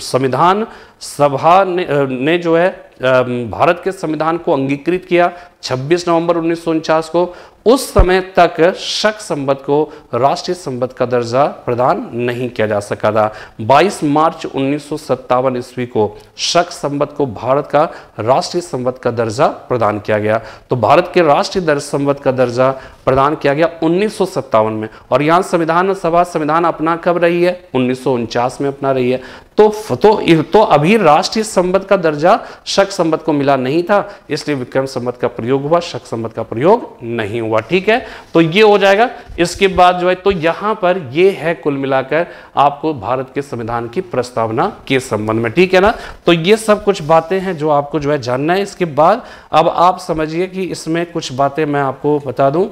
संविधान सभा ने जो है भारत के संविधान को अंगीकृत किया 26 नवंबर 1949 को, उस समय तक शक संवत को राष्ट्रीय संवत का दर्जा प्रदान नहीं किया जा सका था। 22 मार्च 1957 ईस्वी को शक संवत को भारत का राष्ट्रीय संवत का दर्जा प्रदान किया गया। तो भारत के राष्ट्रीय संवत का दर्जा प्रदान किया गया 1957 में, और यहाँ संविधान सभा संविधान अपना कब रही है, 1949 में अपना रही है। तो अभी राष्ट्रीय संवत का दर्जा शक संवत को मिला नहीं था, इसलिए विक्रम संवत का प्रयोग हुआ, शक संवत का प्रयोग नहीं हुआ, ठीक है। तो ये हो जाएगा। इसके बाद जो है तो यहां पर ये है कुल मिलाकर आपको भारत के संविधान की प्रस्तावना के संबंध में, ठीक है ना। तो ये सब कुछ बातें हैं जो आपको जो है जानना है। इसके बाद अब आप समझिए कि इसमें कुछ बातें मैं आपको बता दूं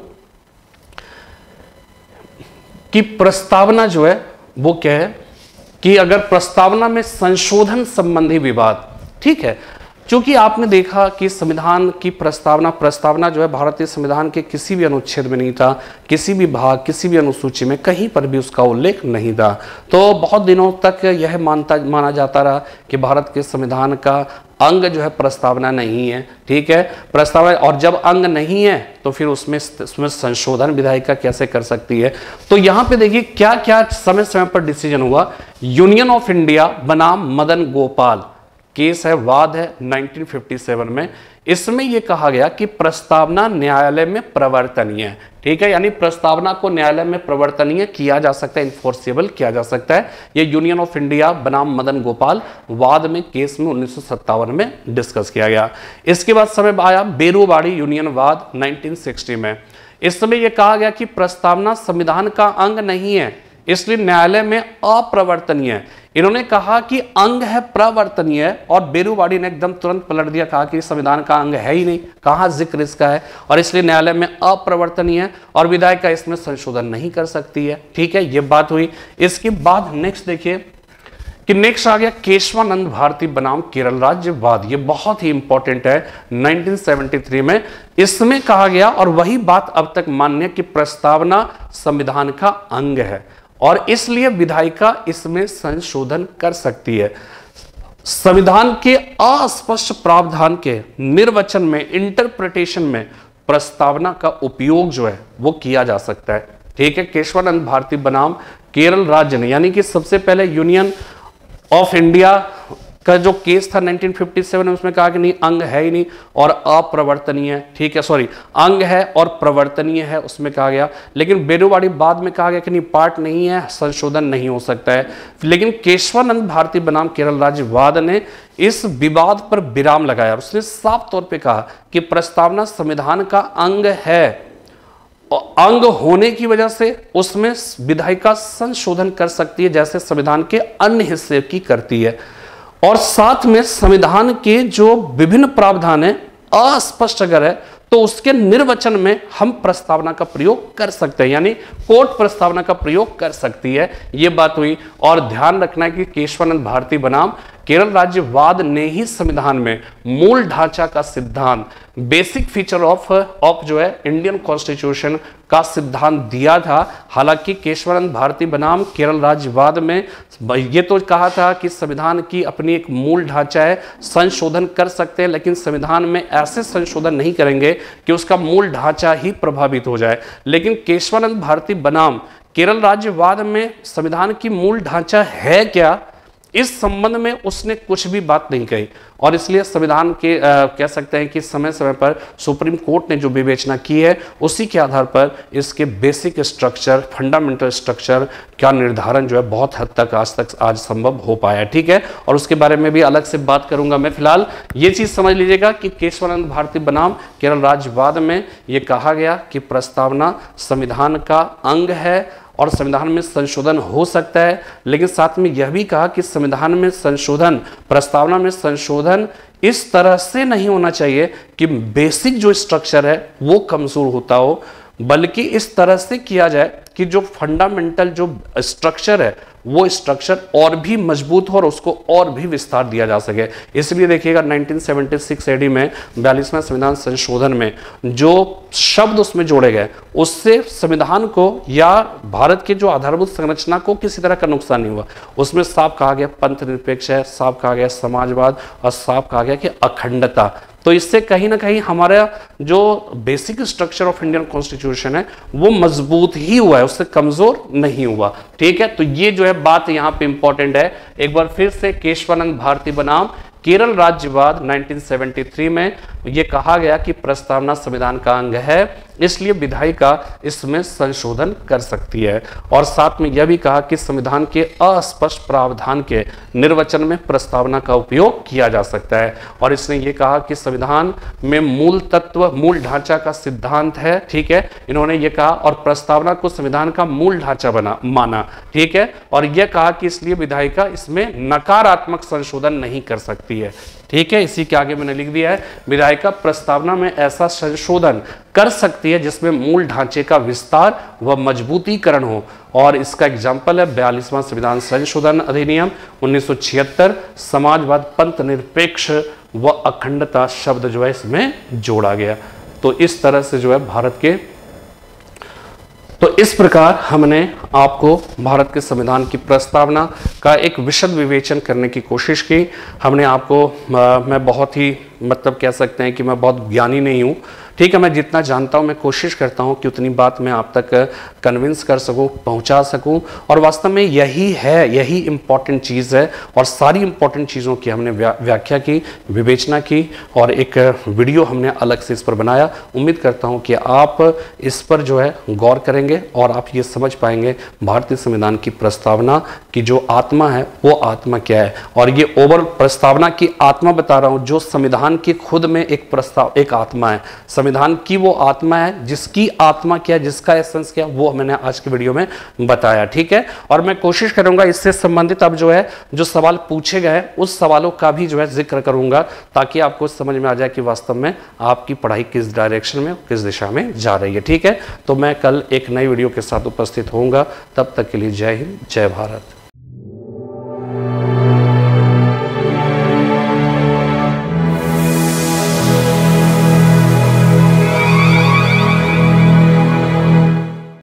कि प्रस्तावना जो है वो क्या है कि अगर प्रस्तावना में संशोधन संबंधी विवाद, ठीक है, क्योंकि आपने देखा कि संविधान की प्रस्तावना जो है भारतीय संविधान के किसी भी अनुच्छेद में नहीं था, किसी भी भाग, किसी भी अनुसूची में कहीं पर भी उसका उल्लेख नहीं था। तो बहुत दिनों तक यह माना जाता रहा कि भारत के संविधान का अंग जो है प्रस्तावना नहीं है, ठीक है, प्रस्तावना। और जब अंग नहीं है तो फिर उसमें संशोधन विधायिका कैसे कर सकती है। तो यहाँ पे देखिए क्या क्या समय समय पर डिसीजन हुआ। यूनियन ऑफ इंडिया बनाम मदन गोपाल केस है, वाद है 1957 में। इसमें यह कहा गया कि प्रस्तावना न्यायालय में प्रवर्तनीय है, ठीक है, यानी प्रस्तावना को न्यायालय में प्रवर्तनीय किया जा सकता है, इन्फोर्सेबल किया जा सकता है। यह यूनियन ऑफ इंडिया बनाम मदन गोपाल वाद में केस में 1957 में डिस्कस किया गया। इसके बाद समय आया बेरूबाड़ी यूनियन वाद 1960 में। इस समय यह कहा गया कि प्रस्तावना संविधान का अंग नहीं है, इसलिए न्यायालय में अप्रवर्तनीय है। इन्होंने कहा कि अंग है, प्रवर्तनीय है, और बेरूबाड़ी ने एकदम तुरंत पलट दिया, कहा कि संविधान का अंग है ही नहीं, कहाँ जिक्र इसका है, और इसलिए न्यायालय में अप्रवर्तनीय है और विधायिका इसमें संशोधन नहीं कर सकती है, ठीक है। ये बात हुई। इसके बाद नेक्स्ट देखिए कि नेक्स्ट आ गया केशवानंद भारती बनाम केरल राज्य वाद। ये बहुत ही इंपॉर्टेंट है 1973 में। इसमें कहा गया, और वही बात अब तक मान्य, कि प्रस्तावना संविधान का अंग है और इसलिए विधायिका इसमें संशोधन कर सकती है। संविधान के अस्पष्ट प्रावधान के निर्वचन में, इंटरप्रिटेशन में प्रस्तावना का उपयोग जो है वो किया जा सकता है, ठीक है, केशवानंद भारती बनाम केरल राज्य ने, यानी कि सबसे पहले यूनियन ऑफ इंडिया का जो केस था 1957 में, उसमें कहा कि नहीं अंग है ही नहीं और अप्रवर्तनीय, ठीक है, सॉरी अंग है और प्रवर्तनीय है उसमें कहा गया, लेकिन बेरोवाड़ी बाद में कहा गया कि नहीं पार्ट नहीं है, संशोधन नहीं हो सकता है। लेकिन केशवानंद भारती बनाम केरल राज्य वाद ने इस विवाद पर विराम लगाया और उसने साफ तौर पे कहा कि प्रस्तावना संविधान का अंग है, अंग होने की वजह से उसमें विधायिका संशोधन कर सकती है जैसे संविधान के अन्य हिस्से की करती है, और साथ में संविधान के जो विभिन्न प्रावधान है अस्पष्ट अगर है तो उसके निर्वचन में हम प्रस्तावना का प्रयोग कर सकते हैं, यानी कोर्ट प्रस्तावना का प्रयोग कर सकती है। ये बात हुई। और ध्यान रखना है कि केशवानंद भारती बनाम केरल राज्यवाद ने ही संविधान में मूल ढांचा का सिद्धांत, बेसिक फीचर ऑफ जो है इंडियन कॉन्स्टिट्यूशन का सिद्धांत दिया था। हालांकि केशवानंद भारती बनाम केरल राज्यवाद में ये तो कहा था कि संविधान की अपनी एक मूल ढांचा है, संशोधन कर सकते हैं, लेकिन संविधान में ऐसे संशोधन नहीं करेंगे कि उसका मूल ढांचा ही प्रभावित हो जाए। लेकिन केशवानंद भारती बनाम केरल राज्यवाद में संविधान की मूल ढांचा है क्या, इस संबंध में उसने कुछ भी बात नहीं कही, और इसलिए संविधान के कह सकते हैं कि समय समय पर सुप्रीम कोर्ट ने जो विवेचना की है उसी के आधार पर इसके बेसिक स्ट्रक्चर, फंडामेंटल स्ट्रक्चर का निर्धारण जो है बहुत हद तक आज संभव हो पाया। ठीक है, और उसके बारे में भी अलग से बात करूंगा मैं। फिलहाल ये चीज़ समझ लीजिएगा कि केशवानंद भारती बनाम केरल राज्यवाद में ये कहा गया कि प्रस्तावना संविधान का अंग है और संविधान में संशोधन हो सकता है, लेकिन साथ में यह भी कहा कि संविधान में संशोधन, प्रस्तावना में संशोधन इस तरह से नहीं होना चाहिए कि बेसिक जो स्ट्रक्चर है वो कमज़ोर होता हो, बल्कि इस तरह से किया जाए कि जो फंडामेंटल जो स्ट्रक्चर है वो स्ट्रक्चर और भी मजबूत हो और उसको और भी विस्तार दिया जा सके। इसलिए देखिएगा 1976 एडी में 42वां संविधान संशोधन में जो शब्द उसमें जोड़े गए उससे संविधान को या भारत के जो आधारभूत संरचना को किसी तरह का नुकसान नहीं हुआ। उसमें साफ कहा गया पंथ निरपेक्ष है, साफ कहा गया समाजवाद, और साफ कहा गया कि अखंडता। तो इससे कहीं ना कहीं हमारा जो basic structure of Indian constitution है वो मजबूत ही हुआ है, उससे कमजोर नहीं हुआ। ठीक है, तो ये जो है बात यहाँ पे इंपॉर्टेंट है। एक बार फिर से केशवानंद भारती बनाम केरल राज्यवाद 1973 में ये कहा गया कि प्रस्तावना संविधान का अंग है, इसलिए विधायिका इसमें संशोधन कर सकती है, और साथ में यह भी कहा कि संविधान के अस्पष्ट प्रावधान के निर्वचन में प्रस्तावना का उपयोग किया जा सकता है। और इसने ये कहा कि संविधान में मूल तत्व, मूल ढांचा का सिद्धांत है। ठीक है, इन्होंने ये कहा, और प्रस्तावना को संविधान का मूल ढांचा माना। ठीक है, और यह कहा कि इसलिए विधायिका इसमें नकारात्मक संशोधन नहीं कर सकती है। ठीक है, इसी के आगे मैंने लिख दिया है विधायिका प्रस्तावना में ऐसा संशोधन कर सकती है जिसमें मूल ढांचे का विस्तार व मजबूतीकरण हो, और इसका एग्जाम्पल है 42वां संविधान संशोधन अधिनियम 1976, समाजवाद, पंथ निरपेक्ष व अखंडता शब्द जो है इसमें जोड़ा गया। तो इस तरह से जो है भारत के, तो इस प्रकार हमने आपको भारत के संविधान की प्रस्तावना का एक विशद विवेचन करने की कोशिश की। हमने आपको मैं बहुत ही मतलब कह सकते हैं कि मैं बहुत ज्ञानी नहीं हूँ, ठीक है, मैं जितना जानता हूँ मैं कोशिश करता हूँ कि उतनी बात मैं आप तक कन्विंस कर सकूँ, पहुँचा सकूँ, और वास्तव में यही है, यही इम्पॉर्टेंट चीज़ है। और सारी इम्पॉर्टेंट चीज़ों की हमने व्याख्या की, विवेचना की, और एक वीडियो हमने अलग से इस पर बनाया। उम्मीद करता हूँ कि आप इस पर जो है गौर करेंगे और आप ये समझ पाएंगे भारतीय संविधान की प्रस्तावना की जो आत्मा है वो आत्मा क्या है। और ये ओवर प्रस्तावना की आत्मा बता रहा हूँ, जो संविधान की खुद में एक एक आत्मा है, संविधान की वो आत्मा है जिसकी आत्मा क्या है, जिसका एसेंस क्या है, वो मैंने आज के वीडियो में बताया। ठीक है, और मैं कोशिश करूंगा इससे संबंधित अब जो है जो सवाल पूछे गए उस सवालों का भी जो है जिक्र करूंगा, ताकि आपको समझ में आ जाए कि वास्तव में आपकी पढ़ाई किस डायरेक्शन में, किस दिशा में जा रही है। ठीक है, तो मैं कल एक नई वीडियो के साथ उपस्थित होऊंगा। तब तक के लिए जय हिंद, जय भारत।